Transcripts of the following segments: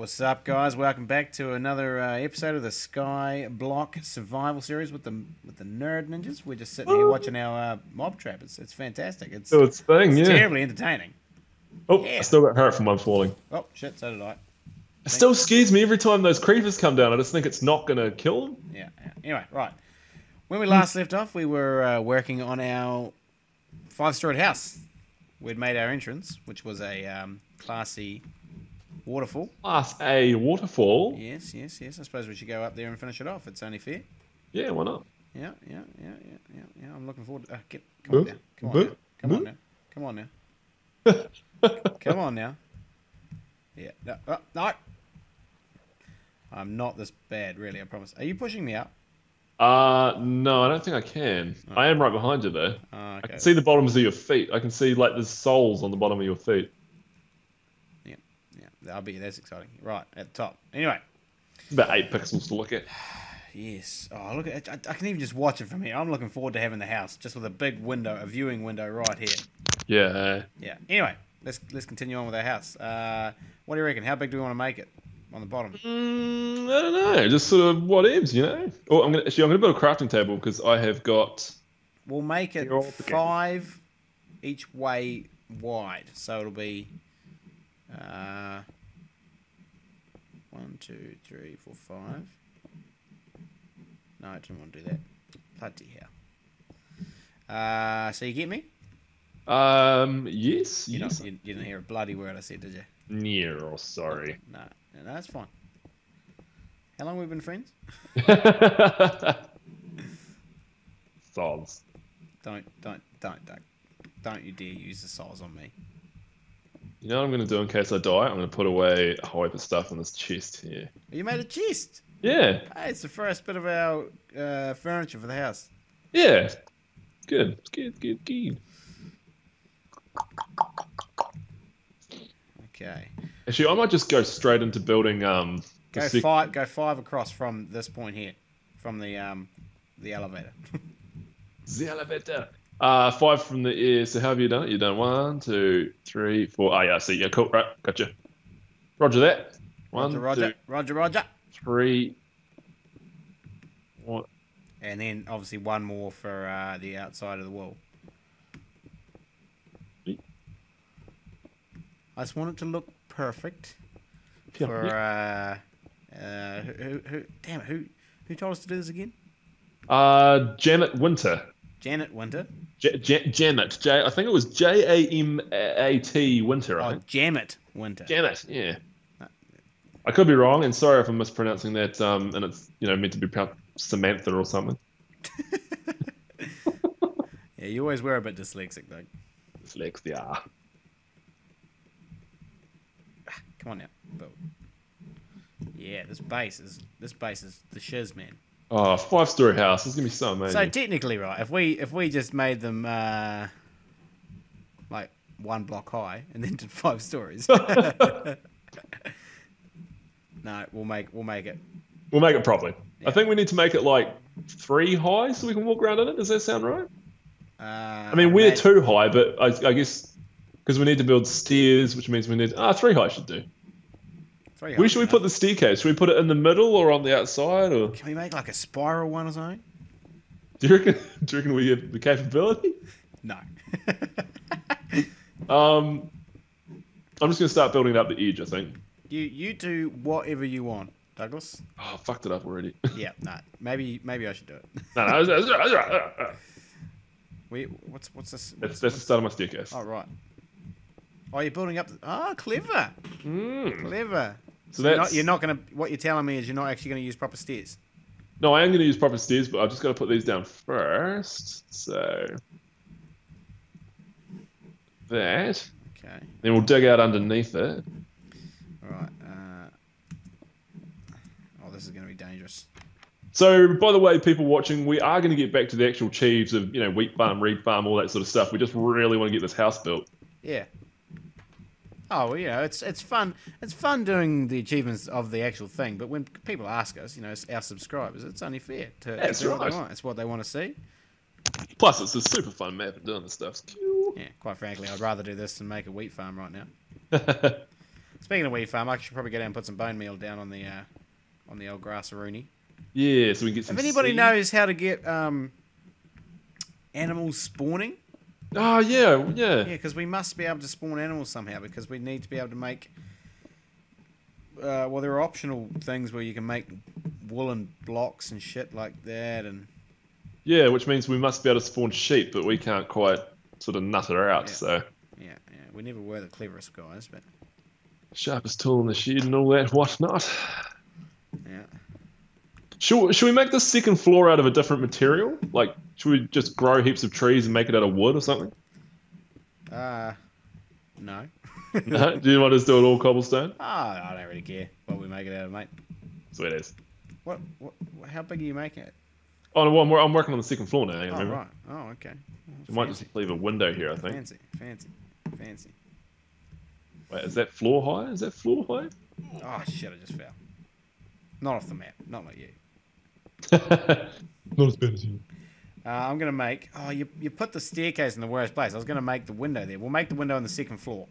What's up, guys? Welcome back to another episode of the Sky Block Survival Series with the Nerd Ninjas. We're just sitting here watching our mob trap. It's fantastic. It's do its thing. It's terribly entertaining. Oh, yeah. I still got hurt from one falling. Oh shit! So did I. It still scares me every time those creepers come down. I just think it's not going to kill them. Yeah. Anyway, right. When we last left off, we were working on our five-storied house. We'd made our entrance, which was a classy waterfall. Class A waterfall? Yes. I suppose we should go up there and finish it off. It's only fair. Yeah, why not? Yeah. I'm looking forward to... Get, come on now. Come on now. Yeah. No, oh, no. I'm not this bad, really, I promise. Are you pushing me up? No, I don't think I can. Oh. I am right behind you, though. Oh, okay. I can see the bottoms of your feet. I can see, like, there's soles on the bottom of your feet. Yeah. That's exciting. Right, at the top. Anyway. About 8 pixels to look at. Yes. Oh, look at it. I can even just watch it from here. I'm looking forward to having the house, just with a big window, a viewing window right here. Yeah. Yeah. Anyway. Let's continue on with our house. What do you reckon? How big do we want to make it on the bottom? I don't know. Just sort of whatevs, you know. Oh, I'm gonna build a crafting table because I have got. We'll make it 5 each way wide, so it'll be 1, 2, 3, 4, 5. No, I didn't want to do that. Bloody hell. So you get me? Yes. You didn't hear a bloody word I said, did you? No, sorry. No, that's fine. How long have we been friends? Sols. Don't you dare use the sols on me. You know what I'm going to do in case I die? I'm going to put away a whole heap of stuff on this chest here. You made a chest? Yeah. Hey, it's the first bit of our, furniture for the house. Yeah. Good. Okay. Actually, I might just go straight into building. Go five across from this point here, from the elevator. The elevator. 5 from the air. So how have you done it? You done 1, 2, 3, 4. Oh yeah, I see. Yeah, cool. Right, gotcha. Roger that. Roger. 3. What? And then obviously 1 more for the outside of the wall. I just want it to look perfect for, who told us to do this again? Janet Winter. Janet Winter? Janet. I think it was J-A-M-A-T Winter, right? Oh, Janet Winter. Janet, yeah. I could be wrong, and sorry if I'm mispronouncing that, and it's, you know, meant to be Samantha or something. Yeah, you always were a bit dyslexic, though. Dyslexia. Come on now, build. Yeah, this base is the shiz, man. Oh, 5-story house. This is gonna be so amazing. So technically, right, if we just made them like 1 block high and then did 5 stories. No, we'll make it. We'll make it properly. Yeah. I think we need to make it like 3 high so we can walk around in it. Does that sound right? I mean, we're 2 high, but I guess. Because we need to build stairs, which means we need... 3 high should do. 3 high. Where should we put the staircase? Should we put it in the middle or on the outside? Or can we make like a spiral one or something? Do you reckon we have the capability? No. I'm just going to start building up the edge, I think. You do whatever you want, Douglas. Oh, I fucked it up already. Yeah, no. Maybe I should do it. No. Wait, what's this? That's the start of my staircase. Oh, right. Oh, you're building up. Clever. Clever. So that's... You're not going to... What you're telling me is you're not actually going to use proper stairs. No, I am going to use proper stairs, but I've just got to put these down first. So... That. Okay. Then we'll dig out underneath it. All right. Oh, this is going to be dangerous. So, by the way, people watching, we are going to get back to the actual achieves of, you know, wheat farm, reed farm, all that sort of stuff. We just really want to get this house built. Yeah. Oh, you know, it's fun. It's fun doing the achievements of the actual thing. But when people ask us, you know, our subscribers, it's only fair to do what they want. It's what they want to see. Plus, it's a super fun map and doing this stuff. It's cute. Yeah, quite frankly, I'd rather do this than make a wheat farm right now. Speaking of wheat farm, I should probably go down and put some bone meal down on the old grass-a-rooney. Yeah, so we can get some. If anybody knows how to get animals spawning. Oh, yeah, yeah. Yeah, because we must be able to spawn animals somehow, because we need to be able to make... well, there are optional things where you can make woolen blocks and shit like that. And yeah, which means we must be able to spawn sheep, but we can't quite sort of nut it out, yeah. So... Yeah, yeah, we never were the cleverest guys, but... Sharpest tool in the shed and all that whatnot. Yeah. Should we make the second floor out of a different material? Like, should we just grow heaps of trees and make it out of wood or something? No. No? Do you want to just do it all cobblestone? Oh, I don't really care what we make it out of, mate. Sweet as. What? How big are you making it? Oh, no, I'm working on the second floor now. Oh, right. Oh, okay. We might just leave a window here, I think. Fancy, fancy, fancy. Wait, is that floor high? Is that floor high? Oh, shit, I just fell. Not off the map. Not like you. Not as bad as you. I'm going to make... Oh, you put the staircase in the worst place. I was going to make the window there. We'll make the window on the second floor.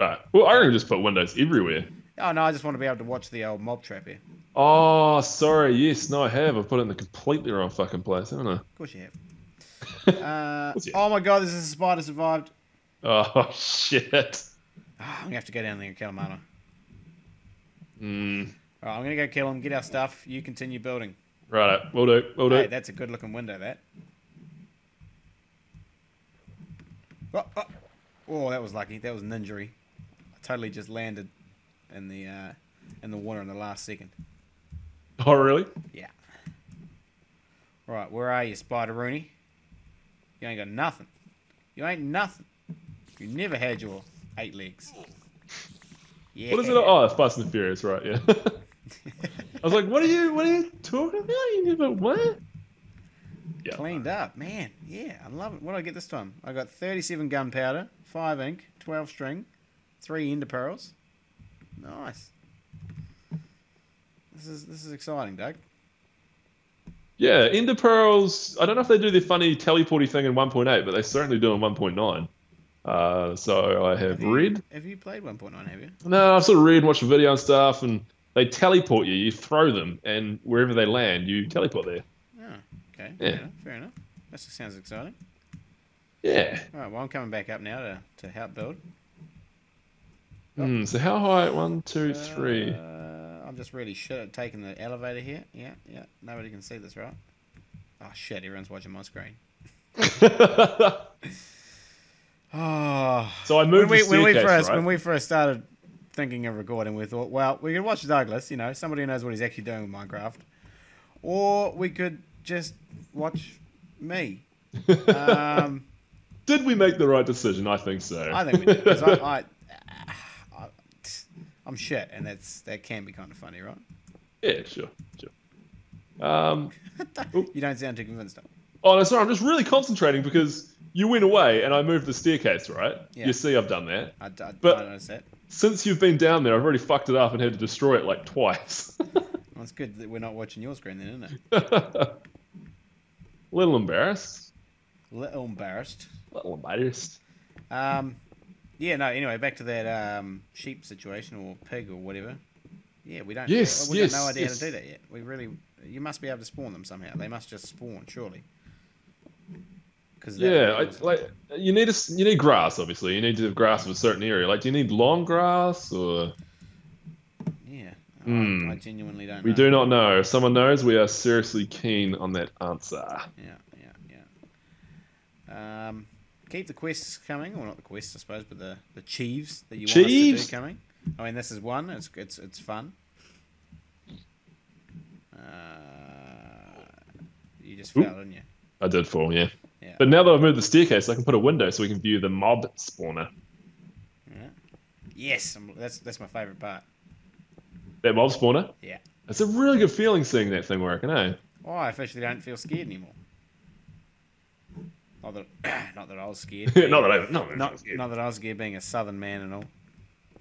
Right. Well, I can just put windows everywhere. Oh, no, I just want to be able to watch the old mob trap here. Oh, sorry. Yes, no, I have. I put it in the completely wrong fucking place, haven't I? Of course you have. Oh, my God, there's a spider survived. Oh, shit. Oh, I'm going to have to go down there and kill him, aren't I? Mm. Alright, I'm going to go kill him, get our stuff, you continue building. Right, will do, will do. Hey, that's a good looking window, that. Oh, oh. Oh, that was lucky, that was an injury. I totally just landed in the water in the last second. Oh, really? Yeah. Right, where are you, Spider-Rooney? You ain't got nothing. You ain't nothing. You never had your 8 legs. Yeah. What is it? Oh, Fast and Furious, right, yeah. I was like, what are you talking about? You never what? Yeah. Cleaned up, man. Yeah, I love it. What do I get this time? I got 37 gunpowder, 5 ink, 12 string, 3 ender pearls. Nice. This is exciting, Doug. Yeah, ender pearls. I don't know if they do their funny teleporty thing in 1.8, but they certainly do in 1.9. So I have read. Have you played 1.9? Have you? No, I've sort of read and watched the video and stuff, and they teleport you. You throw them, and wherever they land, you teleport there. Oh, okay. Yeah. Fair enough. That sounds exciting. Yeah. All right. Well, I'm coming back up now to help build. Oh. So how high? 1, 2, 3. I'm just really shit at taking the elevator here. Yeah, yeah. Nobody can see this, right? Oh shit! Everyone's watching my screen. Oh. So I moved when we first started thinking of recording, we thought, well, we could watch Douglas, you know, somebody who knows what he's actually doing with Minecraft, or we could just watch me. Did we make the right decision? I think so. I think we did, because I'm shit, and that can be kind of funny, right? Yeah, sure. You don't sound too convinced of me. Oh, no, sorry, I'm just really concentrating because you went away and I moved the staircase, right? Yeah. You see I've done that. I noticed that. Since you've been down there, I've already fucked it up and had to destroy it like twice. Well, it's good that we're not watching your screen then, isn't it? Little embarrassed. Little embarrassed. Little embarrassed. Yeah, no, anyway, back to that sheep situation or pig or whatever. Yeah, we don't. Yes, we got no idea how to do that yet. We really... You must be able to spawn them somehow. They must just spawn, surely. Yeah, like you need grass, obviously. You need to have grass of a certain area. Like, do you need long grass or? Yeah, I genuinely don't know. We do not know. If someone knows, we are seriously keen on that answer. Yeah. Keep the quests coming, well, not the quests, I suppose, but the achieves that you want us to do coming. I mean, this is one. It's fun. You just fell, didn't you? I did fall, yeah. Yeah. But now that I've moved the staircase, I can put a window so we can view the mob spawner. Yeah. Yes, that's my favourite part. That mob spawner? Yeah. It's a really good feeling seeing that thing working, eh? Oh, I officially don't feel scared anymore. Not that I was scared. Not that I was scared being a southern man and all.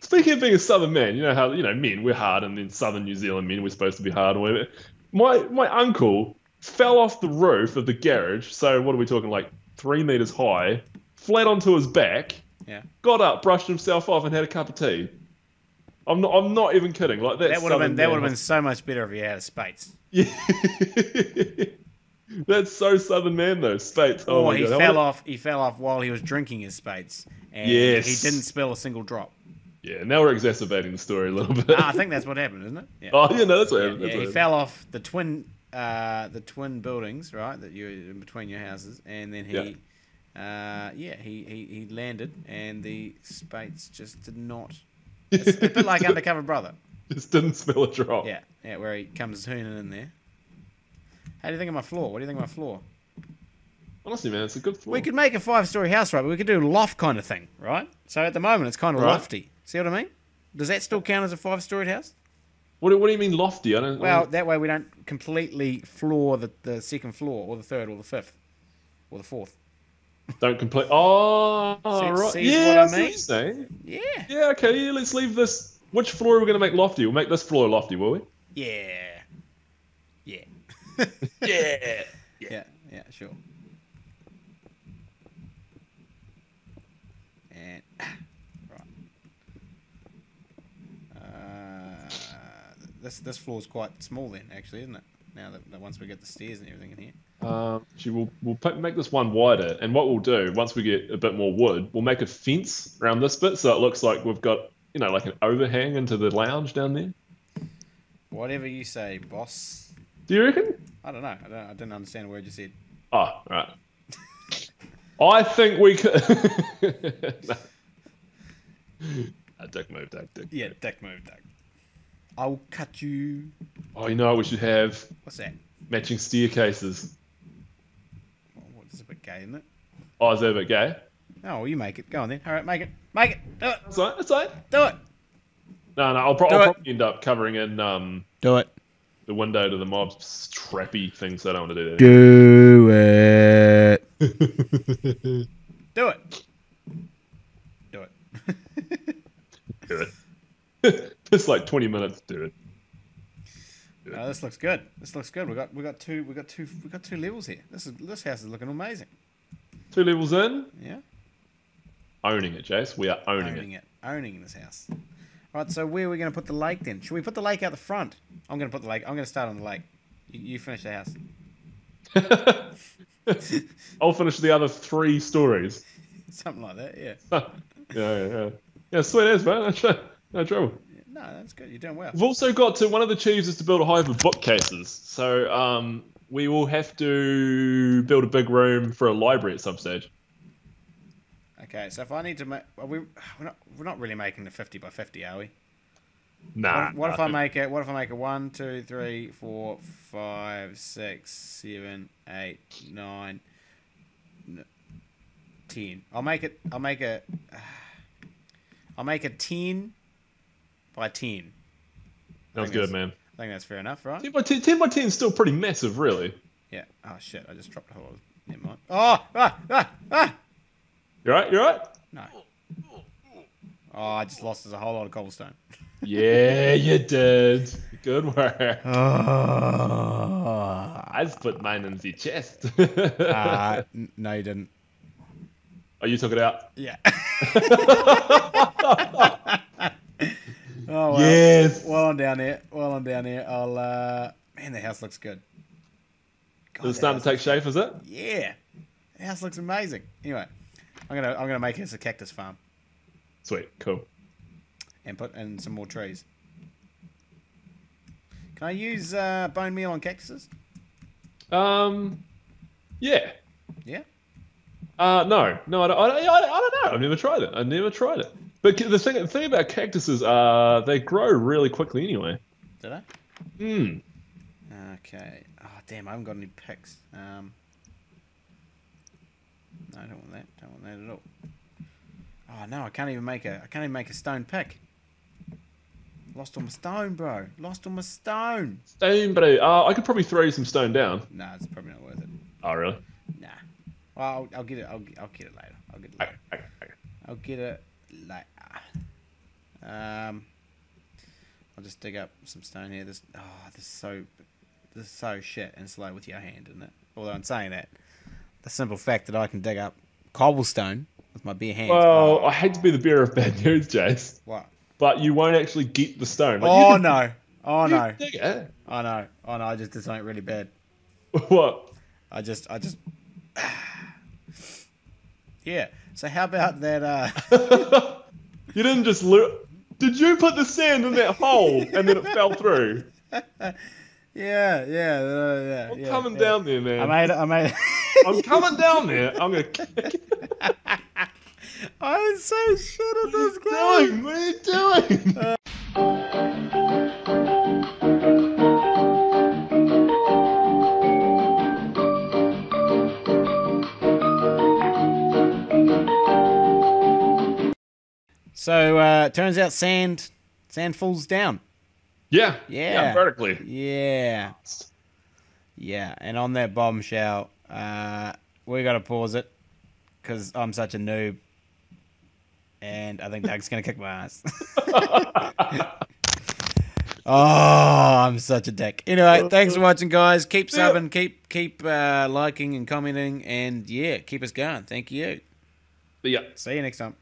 Speaking of being a southern man, you know how, you know, men, we're hard, and in southern New Zealand, men, we're supposed to be hard or whatever. My uncle fell off the roof of the garage, so what are we talking, like 3 meters high, flat onto his back, yeah. Got up, brushed himself off and had a cup of tea. I'm not even kidding. Like that would have been so much better if you had a Spates. Yeah. That's so Southern man though, Spates. Oh, he fell off. He fell off while he was drinking his Spates, and yes, he didn't spill a single drop. Yeah, now we're exacerbating the story a little bit. I think that's what happened, isn't it? Yeah. Oh, yeah, no, that's what happened. Yeah, he fell off the twin buildings, right, that you in between your houses, and then he, he landed, and the Spates just did not. It's a bit like Undercover Brother. Just didn't spill a drop. Yeah, yeah, where he comes hooning in there. How do you think of my floor? What do you think of my floor? Honestly, man, it's a good floor. We could make a 5-story house, right? But we could do a loft kind of thing, right? So at the moment, it's kind of lofty. See what I mean? Does that still count as a 5-story house? What do you mean lofty? Well, that way we don't completely floor the second floor, or the third, or the fifth, or the fourth. Don't complete. Oh, right. Yeah, what I mean. What saying. Yeah. Yeah. Okay. Yeah. Let's leave this. Which floor are we going to make lofty? We'll make this floor lofty, will we? Yeah. Yeah. Yeah. Yeah. Yeah. Sure. And right. This floor's quite small then, actually, isn't it? Now that once we get the stairs and everything in here. We'll make this one wider, and what we'll do once we get a bit more wood, we'll make a fence around this bit so it looks like we've got, you know, like an overhang into the lounge down there. Whatever you say, boss. Do you reckon? I don't know. I didn't understand a word you said. Oh, all right. I think we could. Duck move, duck. Yeah, duck move, duck. I'll cut you. Oh, you know what we should have? What's that? Matching staircases. It's a bit gay, isn't it? Oh, is that a bit gay? Oh, well, you make it. Go on then. All right, make it. Make it. Do it. That's right. That's right. Do it. No, I'll probably end up covering in do it. The window to the mob's trappy thing, so I don't want to do that. Do it. Do it. Do it. Do it. It's like 20 minutes. Do it. Oh, this looks good. This looks good. We got two levels here. This house is looking amazing. 2 levels in. Yeah. Owning it, Jace. We are owning it. Owning this house. All right. So where are we going to put the lake then? Should we put the lake out the front? I'm going to put the lake. I'm going to start on the lake. You finish the house. I'll finish the other 3 stories. Something like that. Yeah. Yeah. Sweet as, man. No trouble. No, that's good. You're doing well. We've also got to... One of the achieves is to build a hive of bookcases. So we will have to build a big room for a library at some stage. Okay, so if I need to make... We're not really making the 50 by 50, are we? Nah. What if I make a 1, 2, 3, 4, 5, 6, 7, 8, 9, 10. I'll make a 10... by 10. Sounds good, man. I think that's fair enough, right? 10 by 10 is still pretty massive, really. Yeah. Oh, shit. I just dropped a hole. Never mind. Oh! Ah! Ah! Ah! You right? You right? No. Oh, I just lost a whole lot of cobblestone. Yeah, you did. Good work. Oh. I've put mine in the chest. No, you didn't. Oh, you took it out? Yeah. Oh, well, yes. While I'm down here, I'll, man, the house looks good. God, it's starting to take shape, is it? Yeah. The house looks amazing. Anyway, I'm gonna make this a cactus farm. Sweet. Cool. And put in some more trees. Can I use, bone meal on cactuses? Yeah. Yeah? No, I don't know. I've never tried it. But the thing about cactuses are they grow really quickly anyway. Do they? Hmm. Okay. Oh, damn, I haven't got any picks. No, I don't want that. Don't want that at all. Oh, no, I can't even make a stone pick. Lost all my stone, bro. Lost all my stone. Stone, bro. I could probably throw you some stone down. Nah, it's probably not worth it. Oh, really? Nah. Well, I'll get it. I'll get it later. I'll get it later. Okay. I'll get it. Like, I'll just dig up some stone here. This is so shit and slow with your hand, isn't it? Although I'm saying that, the simple fact that I can dig up cobblestone with my bare hands. Well, I hate to be the bearer of bad news, Jace. What? but you won't actually get the stone. Like, oh, no. Oh, no. Dig it. Oh, no. Oh, no. I just did something really bad. What? I just. Yeah. So how about that? You didn't just loot. Did you put the sand in that hole and then it fell through? Yeah. I'm coming down there, man. I made it. I'm coming down there. I'm going to kick it. I'm so shit at this game. What are you doing? So turns out sand falls down. Yeah, vertically. Yeah, and on that bombshell, we got to pause it because I'm such a noob, and I think Doug's going to kick my ass. Oh, I'm such a dick. Anyway, thanks for watching, guys. Keep subbing, keep liking and commenting, and yeah, keep us going. Thank you. See ya. See you next time.